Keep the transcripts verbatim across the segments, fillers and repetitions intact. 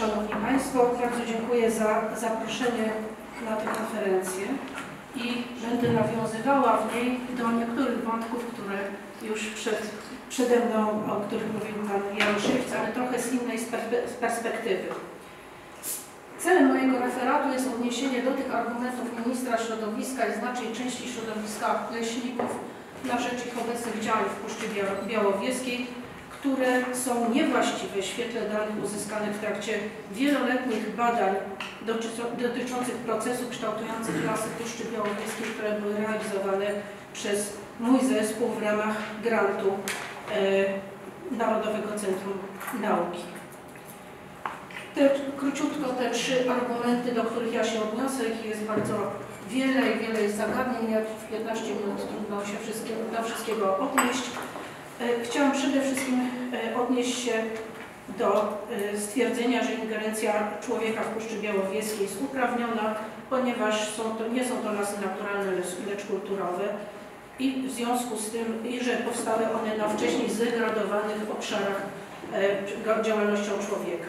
Szanowni Państwo, bardzo dziękuję za zaproszenie na tę konferencję i będę nawiązywała w niej do niektórych wątków, które już przed, przede mną, o których mówił Pan Jaroszewicz, ale trochę z innej perspektywy. Celem mojego referatu jest odniesienie do tych argumentów ministra środowiska i znacznej części środowiska leśników na rzecz ich obecnych działań w Puszczy Białowieskiej, które są niewłaściwe w świetle danych uzyskanych w trakcie wieloletnich badań dotyczących procesów kształtujących lasy Puszczy Białowieskiej, które były realizowane przez mój zespół w ramach grantu e, Narodowego Centrum Nauki. Te, króciutko te trzy argumenty, do których ja się odniosę, ich jest bardzo wiele i wiele jest zagadnień, jak w piętnaście minut trudno się wszystkiego, do wszystkiego odnieść. Chciałam przede wszystkim odnieść się do stwierdzenia, że ingerencja człowieka w Puszczy Białowieskiej jest uprawniona, ponieważ są to, nie są to lasy naturalne, lecz kulturowe i w związku z tym, i że powstały one na wcześniej zdegradowanych obszarach działalnością człowieka.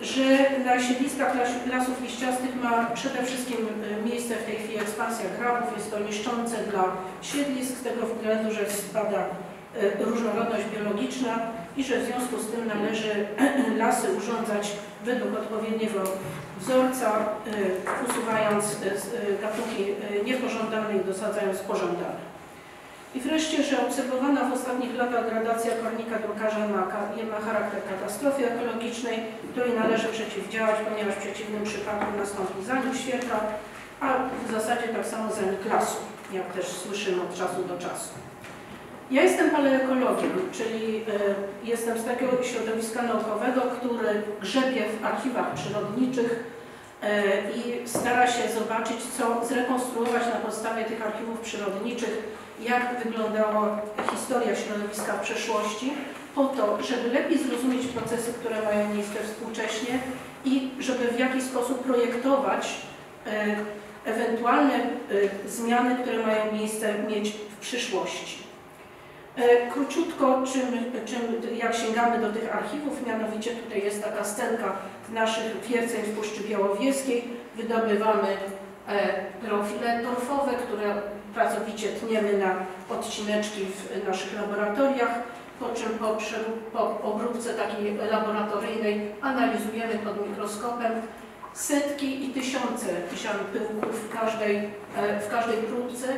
Że na siedliskach lasów liściastych ma przede wszystkim miejsce w tej chwili ekspansja grabów, jest to niszczące dla siedlisk z tego względu, że spada różnorodność biologiczna i że w związku z tym należy lasy urządzać według odpowiedniego wzorca, usuwając gatunki niepożądane i dosadzając pożądane. I wreszcie, że obserwowana w ostatnich latach gradacja kornika drukarza maka ma charakter katastrofy ekologicznej, której należy przeciwdziałać, ponieważ w przeciwnym przypadku nastąpi zanik świata, a w zasadzie tak samo zanik lasu, jak też słyszymy od czasu do czasu. Ja jestem paleoekologiem, czyli jestem z takiego środowiska naukowego, który grzebie w archiwach przyrodniczych i stara się zobaczyć, co zrekonstruować na podstawie tych archiwów przyrodniczych, jak wyglądała historia środowiska w przeszłości, po to, żeby lepiej zrozumieć procesy, które mają miejsce współcześnie i żeby w jakiś sposób projektować ewentualne zmiany, które mają miejsce mieć w przyszłości. Króciutko, czym, czym, jak sięgamy do tych archiwów, mianowicie tutaj jest taka scenka z naszych twierdzeń w Puszczy Białowieskiej. Wydobywamy profile torfowe, które pracowicie tniemy na odcineczki w naszych laboratoriach, po czym po, po obróbce takiej laboratoryjnej analizujemy pod mikroskopem setki i tysiące pyłków w każdej, w każdej próbce.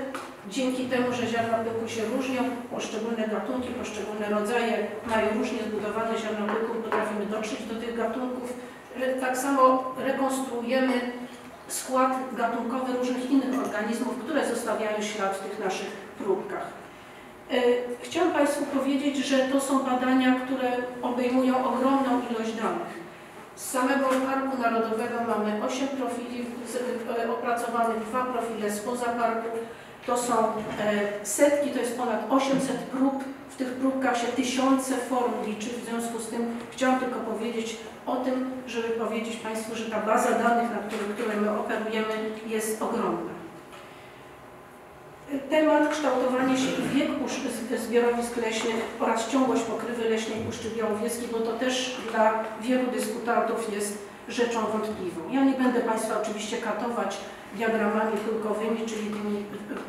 Dzięki temu, że ziarna pyłku się różnią, poszczególne gatunki, poszczególne rodzaje mają różnie zbudowane ziarna pyłku, potrafimy dotrzeć do tych gatunków. Tak samo rekonstruujemy skład gatunkowy różnych innych organizmów, które zostawiają ślad w tych naszych próbkach. Chciałam Państwu powiedzieć, że to są badania, które obejmują ogromną ilość danych. Z samego Parku Narodowego mamy osiem profili opracowanych, dwa profile spoza parku. To są setki, to jest ponad osiemset prób. W tych próbkach się tysiące form liczy. W związku z tym chciałam tylko powiedzieć o tym, żeby powiedzieć Państwu, że ta baza danych, na których, które my operujemy, jest ogromna. Temat kształtowanie się i wiek zbiorowisk leśnych oraz ciągłość pokrywy leśnej Puszczy Białowieskiej, bo to też dla wielu dyskutantów jest rzeczą wątpliwą. Ja nie będę Państwa oczywiście katować diagramami pyłkowymi, czyli, tymi,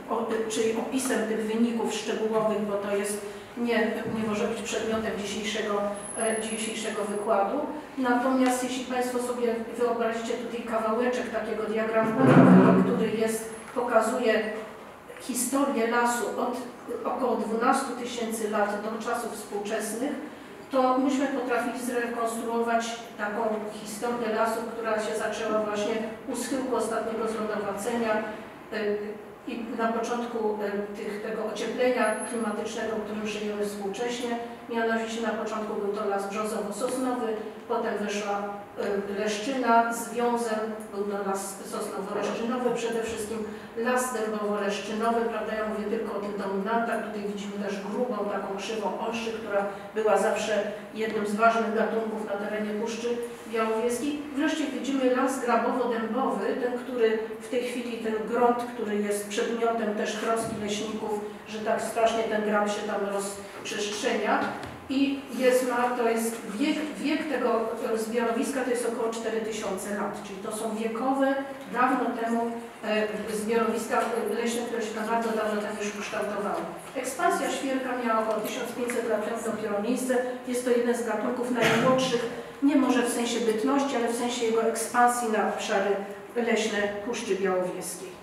o, czyli opisem tych wyników szczegółowych, bo to jest nie, nie może być przedmiotem dzisiejszego, dzisiejszego wykładu. Natomiast jeśli Państwo sobie wyobrazicie tutaj kawałeczek takiego diagramu, który jest, pokazuje historię lasu od około dwunastu tysięcy lat do czasów współczesnych, to myśmy potrafili zrekonstruować taką historię lasu, która się zaczęła właśnie u schyłku ostatniego zlodowacenia i na początku tych, tego ocieplenia klimatycznego, w którym żyjemy współcześnie. Mianowicie na początku był to las brzozowo-sosnowy, potem wyszła leszczyna z wiązem, był to las sosnowo-leszczynowy przede wszystkim, las dębowo-leszczynowy, prawda, ja mówię tylko o tych dominantach, tutaj widzimy też grubą, taką krzywą olszy, która była zawsze jednym z ważnych gatunków na terenie Puszczy Białowieskiej. Wreszcie widzimy las grabowo-dębowy, ten, który w tej chwili, ten grot, który jest przedmiotem też troski leśników, że tak strasznie ten grab się tam rozprzestrzenia. I jest, ma, to jest wiek, wiek tego zbiorowiska to jest około cztery tysiące lat, czyli to są wiekowe, dawno temu e, zbiorowiska leśne, które się tam bardzo dawno temu już ukształtowały. Ekspansja świerka miała około tysiąc pięćset lat temu dopiero miejsce. Jest to jeden z gatunków najmłodszych, nie może w sensie bytności, ale w sensie jego ekspansji na obszary leśne Puszczy Białowieskiej.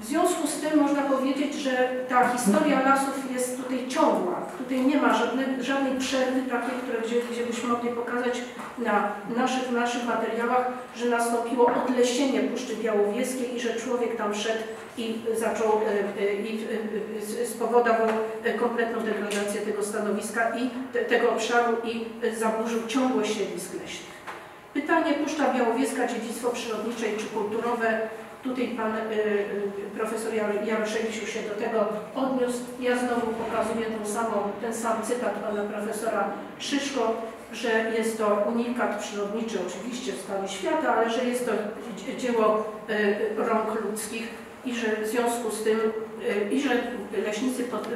W związku z tym można powiedzieć, że ta historia lasów jest tutaj ciągła. Tutaj nie ma żadnej, żadnej przerwy takiej, które gdzie, gdzie byśmy mogli pokazać na naszych, naszych materiałach, że nastąpiło odlesienie Puszczy Białowieskiej i że człowiek tam wszedł i zaczął i spowodował kompletną degradację tego stanowiska i te, tego obszaru i zaburzył ciągłość siedlisk leśnych. Pytanie: Puszcza Białowieska, dziedzictwo przyrodnicze czy kulturowe? Tutaj pan y, profesor Jaroszewicz już się do tego odniósł. Ja znowu pokazuję tą samą, ten sam cytat pana profesora Szyszko, że jest to unikat przyrodniczy oczywiście w skali świata, ale że jest to dzieło y, rąk ludzkich i że w związku z tym, y, i że leśnicy pod, y,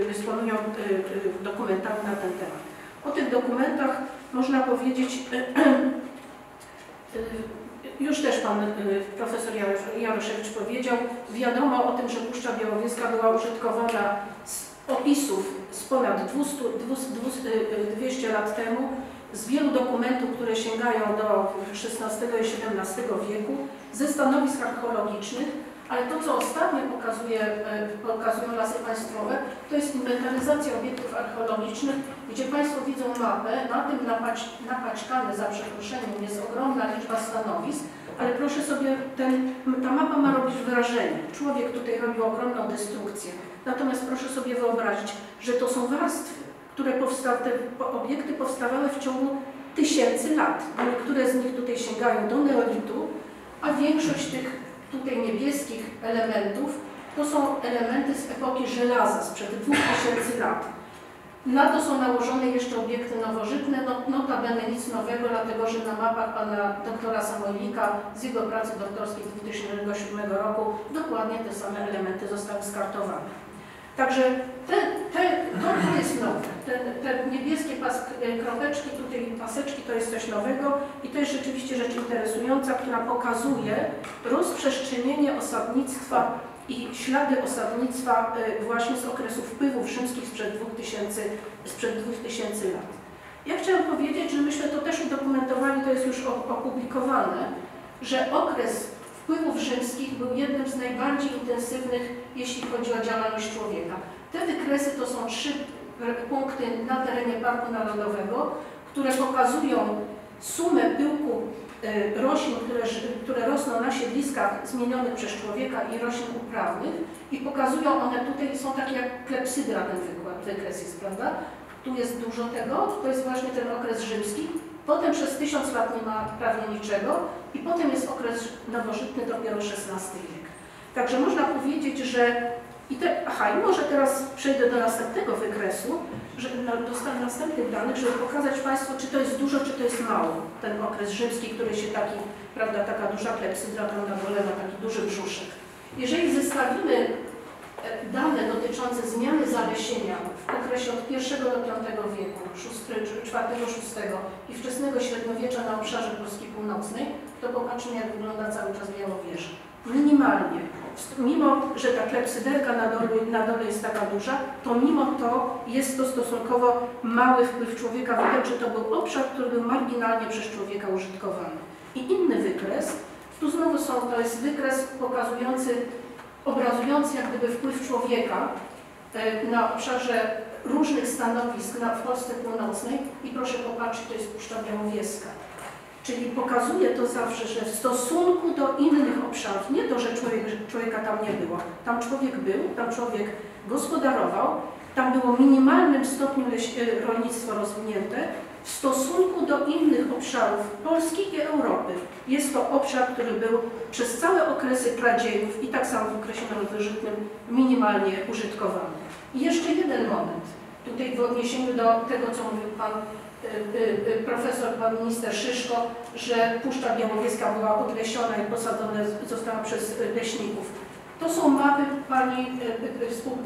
y, dysponują y, y, dokumentami na ten temat. O tych dokumentach można powiedzieć y, y, y, już też pan profesor Jaroszewicz powiedział, wiadomo o tym, że Puszcza Białowieska była użytkowana z opisów z ponad dwieście lat temu, z wielu dokumentów, które sięgają do szesnastego i siedemnastego wieku, ze stanowisk archeologicznych, ale to, co ostatnio pokazuje, pokazują Lasy Państwowe, to jest inwentaryzacja obiektów archeologicznych, gdzie Państwo widzą mapę, na tym napacz, napaczkane, za przeproszeniem, jest ogromna liczba stanowisk, ale proszę sobie, ten, ta mapa ma robić wrażenie. Człowiek tutaj robił ogromną destrukcję. Natomiast proszę sobie wyobrazić, że to są warstwy, które powstały, te obiekty powstawały w ciągu tysięcy lat. Niektóre z nich tutaj sięgają do neolitu, a większość tych tutaj niebieskich elementów, to są elementy z epoki żelaza, sprzed dwóch tysięcy lat. Na to są nałożone jeszcze obiekty nowożytne, no, notabene nic nowego, dlatego że na mapach pana doktora Samolika z jego pracy doktorskiej z dwa tysiące siódmego roku dokładnie te same elementy zostały skartowane. Także te, te, to jest nowe. Te, te niebieskie pas, kropeczki, tutaj paseczki to jest coś nowego i to jest rzeczywiście rzecz interesująca, która pokazuje rozprzestrzenienie osadnictwa i ślady osadnictwa właśnie z okresu wpływów rzymskich sprzed dwóch tysięcy lat. Ja chciałam powiedzieć, że myśmy to też udokumentowali, to jest już opublikowane, że okres wpływów rzymskich był jednym z najbardziej intensywnych, jeśli chodzi o działalność człowieka. Te wykresy to są trzy punkty na terenie Parku Narodowego, które pokazują sumę pyłku roślin, które, które rosną na siedliskach zmienionych przez człowieka i roślin uprawnych i pokazują one tutaj, są takie jak klepsydra, ten wykład, wykres jest, prawda? Tu jest dużo tego, to jest właśnie ten okres rzymski. Potem przez tysiąc lat nie ma prawie niczego i potem jest okres nowożytny, dopiero szesnasty wiek. Także można powiedzieć, że... I te... Aha, i może teraz przejdę do następnego wykresu, żeby dostać następnych danych, żeby pokazać Państwu, czy to jest dużo, czy to jest mało. Ten okres rzymski, który się taki, prawda, taka duża klepsydra tam na dole ma taki duży brzuszek. Jeżeli zestawimy dane dotyczące zmiany zalesienia w okresie od pierwszego do piątego wieku, czwartego, szóstego i wczesnego średniowiecza na obszarze Polski Północnej, to popatrzmy, jak wygląda cały czas Białowieże. Minimalnie, mimo że ta klepsyderka na dole, na dole jest taka duża, to mimo to jest to stosunkowo mały wpływ człowieka, widać, że to był obszar, który był marginalnie przez człowieka użytkowany. I inny wykres, tu znowu są, to jest wykres pokazujący, obrazujący jak gdyby wpływ człowieka na obszarze różnych stanowisk na, w Polsce Północnej i proszę popatrzeć, to jest Puszcza Białowieska. Czyli pokazuje to zawsze, że w stosunku do innych obszarów, nie to, że człowiek, człowieka tam nie było, tam człowiek był, tam człowiek gospodarował, tam było w minimalnym stopniu leś, rolnictwo rozwinięte, w stosunku do innych obszarów Polski i Europy. Jest to obszar, który był przez całe okresy pradziejów i tak samo w okresie nowożytnym minimalnie użytkowany. I jeszcze jeden moment, tutaj w odniesieniu do tego, co mówił pan profesor, pan minister Szyszko, że Puszcza Białowieska była odlesiona i posadzona została przez leśników. To są mapy pani,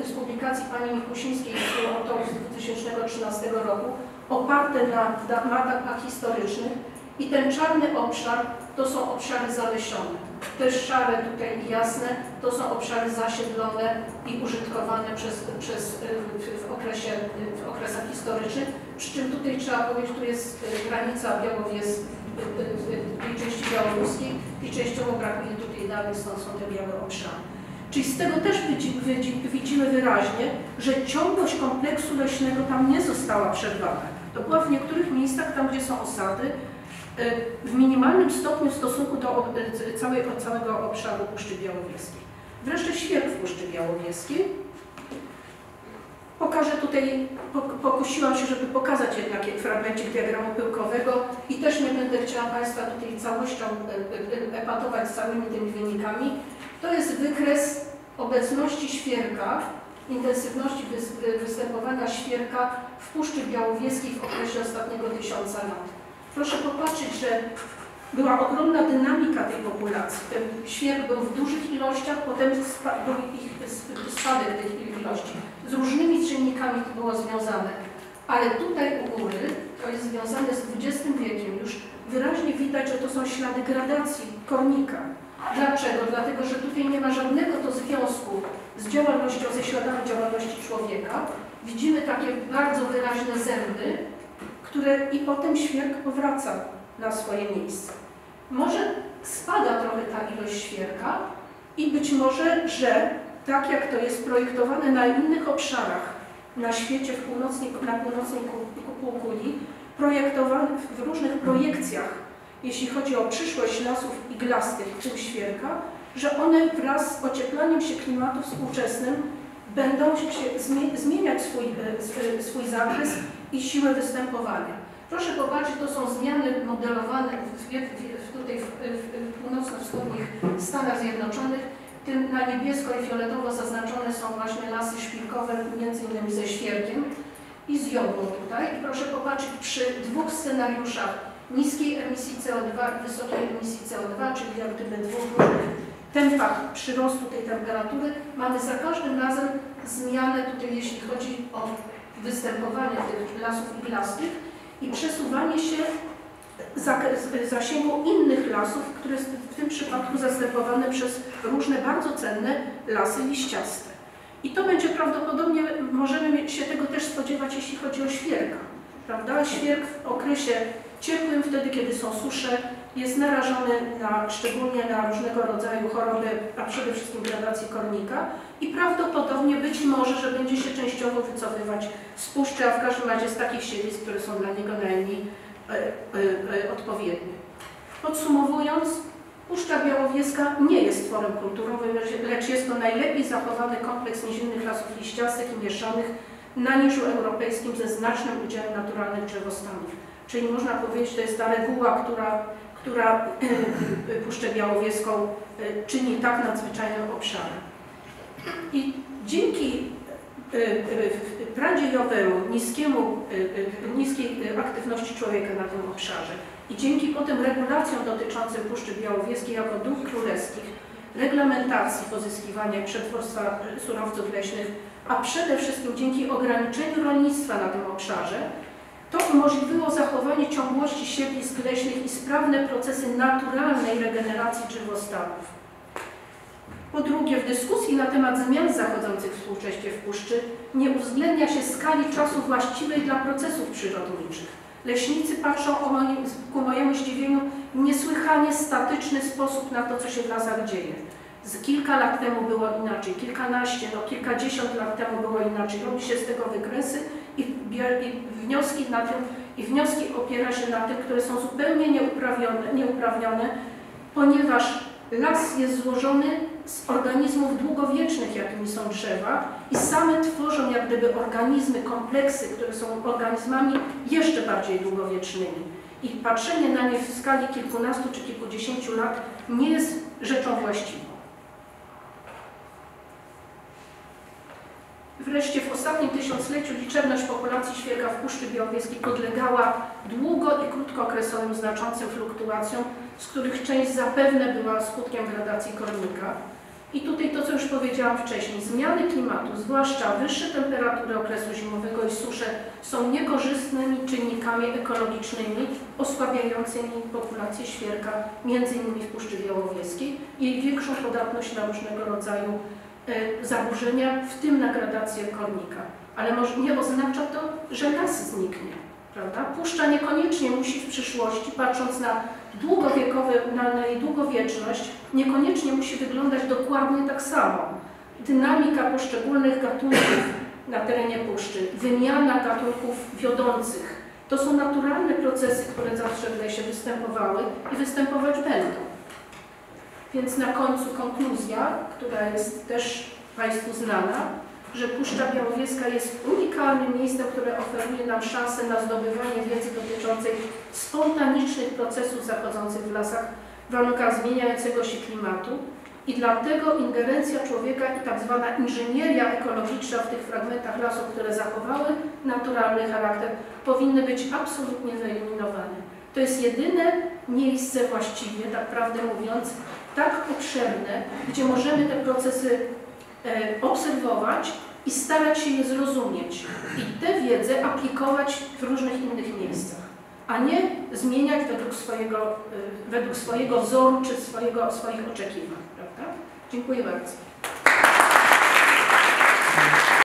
z publikacji pani Mikusińskiej, współautorów z dwa tysiące trzynastego roku, oparte na mapach historycznych, i ten czarny obszar to są obszary zalesione. Te szare tutaj i jasne to są obszary zasiedlone i użytkowane przez, przez, w, okresie, w okresach historycznych. Przy czym tutaj trzeba powiedzieć, tu jest granica Białowieski, tej części białoruskiej i częściowo brakuje tutaj danych, stąd są te białe obszary. Czyli z tego też widzimy wyraźnie, że ciągłość kompleksu leśnego tam nie została przerwana. To była w niektórych miejscach, tam gdzie są osady, w minimalnym stopniu w stosunku do całej, całego obszaru Puszczy Białowieskiej. Wreszcie świerk w Puszczy Białowieskiej. Pokażę tutaj, pokusiłam się, żeby pokazać jednak fragmencik diagramu pyłkowego i też nie będę chciała Państwa tutaj całością epatować z całymi tymi wynikami. To jest wykres obecności świerka, intensywności występowania świerka w Puszczy Białowieskiej w okresie ostatniego tysiąca lat. Proszę popatrzeć, że była ogromna dynamika tej populacji. Ten świerk był w dużych ilościach, potem był ich spadek tych ilości. Z różnymi czynnikami to było związane. Ale tutaj u góry, to jest związane z dwudziestym wiekiem już, wyraźnie widać, że to są ślady gradacji kornika. Dlaczego? Dlatego, że tutaj nie ma żadnego to związku z działalnością, ze śladami działalności człowieka. Widzimy takie bardzo wyraźne zęby, które i potem świerk powraca na swoje miejsce. Może spada trochę ta ilość świerka i być może, że tak jak to jest projektowane na innych obszarach na świecie, w północnej, na północnej półkuli, projektowane w różnych projekcjach, jeśli chodzi o przyszłość lasów iglastych, w tym świerka, że one wraz z ocieplaniem się klimatu współczesnym będą się zmieniać swój, swój zakres i siłę występowania. Proszę popatrzeć, to są zmiany modelowane w, w, tutaj w, w, w północno-wschodnich Stanach Zjednoczonych. Tym na niebiesko i fioletowo zaznaczone są właśnie lasy szpilkowe, między innymi ze świerkiem i z jodłą tutaj. I proszę popatrzeć, przy dwóch scenariuszach niskiej emisji C O dwa i wysokiej emisji C O dwa, czyli jak gdyby dwóch różnych tempach przyrostu tej temperatury, mamy za każdym razem zmianę tutaj, jeśli chodzi o występowanie tych lasów iglastych i przesuwanie się zasięgu innych lasów, które w tym przypadku zastępowane przez różne bardzo cenne lasy liściaste. I to będzie prawdopodobnie, możemy się tego też spodziewać, jeśli chodzi o świerka. Prawda? Świerk w okresie ciepłym, wtedy kiedy są susze, jest narażony na, szczególnie na różnego rodzaju choroby, a przede wszystkim gradację kornika i prawdopodobnie być może, że będzie się częściowo wycofywać z puszczy, a w każdym razie z takich siedlisk, które są dla niego najmniej e, e, odpowiednie. Podsumowując, Puszcza Białowieska nie jest tworem kulturowym, lecz jest to najlepiej zachowany kompleks nizinnych lasów liściastych i mieszanych na niżu europejskim ze znacznym udziałem naturalnych drzewostanów. Czyli można powiedzieć, że to jest ta reguła, która która Puszczę Białowieską czyni tak nadzwyczajnym obszarem. I dzięki pradziejowemu niskiemu, niskiej aktywności człowieka na tym obszarze i dzięki potem regulacjom dotyczącym Puszczy Białowieskiej jako dóbr królewskich, reglamentacji pozyskiwania i przetwórstwa surowców leśnych, a przede wszystkim dzięki ograniczeniu rolnictwa na tym obszarze, to umożliwiło zachowanie ciągłości siedlisk leśnych i sprawne procesy naturalnej regeneracji drzewostanów. Po drugie, w dyskusji na temat zmian zachodzących współcześnie w puszczy nie uwzględnia się skali czasu właściwej dla procesów przyrodniczych. Leśnicy patrzą o moim, ku mojemu zdziwieniu w niesłychanie statyczny sposób na to, co się w lasach dzieje. Z kilka lat temu było inaczej, kilkanaście, no kilkadziesiąt lat temu było inaczej. Robi się z tego wykresy i, i wnioski na tym, i wnioski opiera się na tych, które są zupełnie nieuprawnione, nieuprawnione, ponieważ las jest złożony z organizmów długowiecznych, jakimi są drzewa i same tworzą jak gdyby organizmy, kompleksy, które są organizmami jeszcze bardziej długowiecznymi. I patrzenie na nie w skali kilkunastu czy kilkudziesięciu lat nie jest rzeczą właściwą. Wreszcie w ostatnim tysiącleciu liczebność populacji świerka w Puszczy Białowieskiej podlegała długo i krótkookresowym znaczącym fluktuacjom, z których część zapewne była skutkiem gradacji kornika. I tutaj to, co już powiedziałam wcześniej, zmiany klimatu, zwłaszcza wyższe temperatury okresu zimowego i susze, są niekorzystnymi czynnikami ekologicznymi osłabiającymi populację świerka, między innymi w Puszczy Białowieskiej, jej większą podatność na różnego rodzaju y, zaburzenia, w tym na gradację kornika. Ale może nie oznacza to, że las zniknie, prawda? Puszcza niekoniecznie musi w przyszłości, patrząc na długowiekowy, na, na jej długowieczność, niekoniecznie musi wyglądać dokładnie tak samo. Dynamika poszczególnych gatunków na terenie puszczy, wymiana gatunków wiodących, to są naturalne procesy, które zawsze w lesie występowały i występować będą. Więc na końcu konkluzja, która jest też Państwu znana, że Puszcza Białowieska jest unikalnym miejscem, które oferuje nam szansę na zdobywanie wiedzy dotyczącej spontanicznych procesów zachodzących w lasach w warunkach zmieniającego się klimatu i dlatego ingerencja człowieka i tak zwana inżynieria ekologiczna w tych fragmentach lasów, które zachowały naturalny charakter, powinny być absolutnie wyeliminowane. To jest jedyne miejsce właściwie, tak prawdę mówiąc, tak obszerne, gdzie możemy te procesy obserwować i starać się je zrozumieć i tę wiedzę aplikować w różnych innych miejscach, a nie zmieniać według swojego, według swojego wzoru czy swojego, swoich oczekiwań, prawda? Dziękuję bardzo.